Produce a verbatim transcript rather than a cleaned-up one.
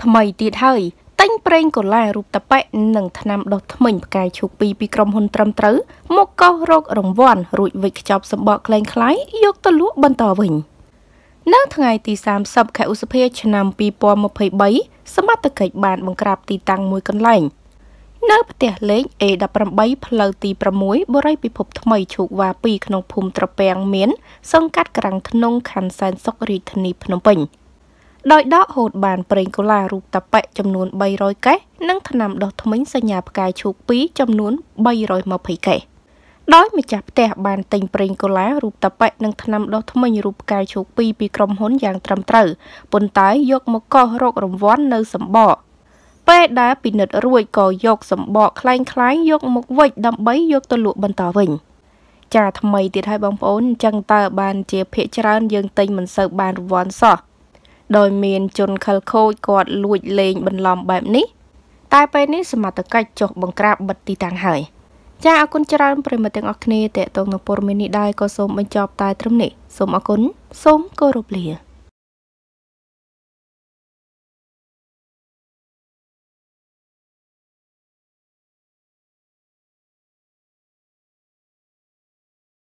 ทำไมติดเฮยตั้งเปรงกลไลรูปตะเปะหนังทนามดอกทำไมกายชุกปีปีกรมหุ่นตรำตรึมกเกาโรครองวอนรุ่ยวิกจับสมบัติคล้ายคล้ายยกตะลุบันต่อวิ่งนั่งทางไอตีสามสับแขกอุสเพชนำปีปอมมาเผยใบสมัติเกิดบานบังกราบตีตังมวยกันไลนับแต่เล็กเอดับประใบพลตีประมวยบริไปพบทำไมฉุกวาปีขนมภูมิตะแปงเมียนส่งกัดกลางทนงคันแสนซอกรีธนีพนมเป่งโดยดอกโหดบานเปล่งกุลารูปตะเปะจำนวนใบร้อยแกะนั่งถนำดอกทมิ้งสัญญาปกายฉุกปีจำนวนใบร้อยมาเผยแกะโดยไม่จับแต่บานเต็งเปล่งกุลารูปตะเปะนั่งถนำดอกทมิ้งรูปกายฉุกปีปีกรมห้นอย่างตรำตรึปนตายยกมะก้อโรครมว้อนเนื้อสมบ่อเป้ได้ปีนรวยก่อยกสมบ่อคล้ายคล้ายยกมกไว้ดำใบยกตะลุบันต่อวิ่งจ่าทำไมติดให้บางปนจังตาบานเจี๊ยบเพชรานยังติงมันเสิร์ฟบานวอนซอโดยเมียนจนคลโคกอดลุยเลงบันลอมแบบนี้ตายไปนี้สมัติใกล้จบบังกราบบัดตีต่างหายจ่าอากุญจรานเปรมเตงอคเนแต่ตรงนปรมินิได้ก็สมบรรจบตายตรงนี้สมอากุญสมกรุบเลีย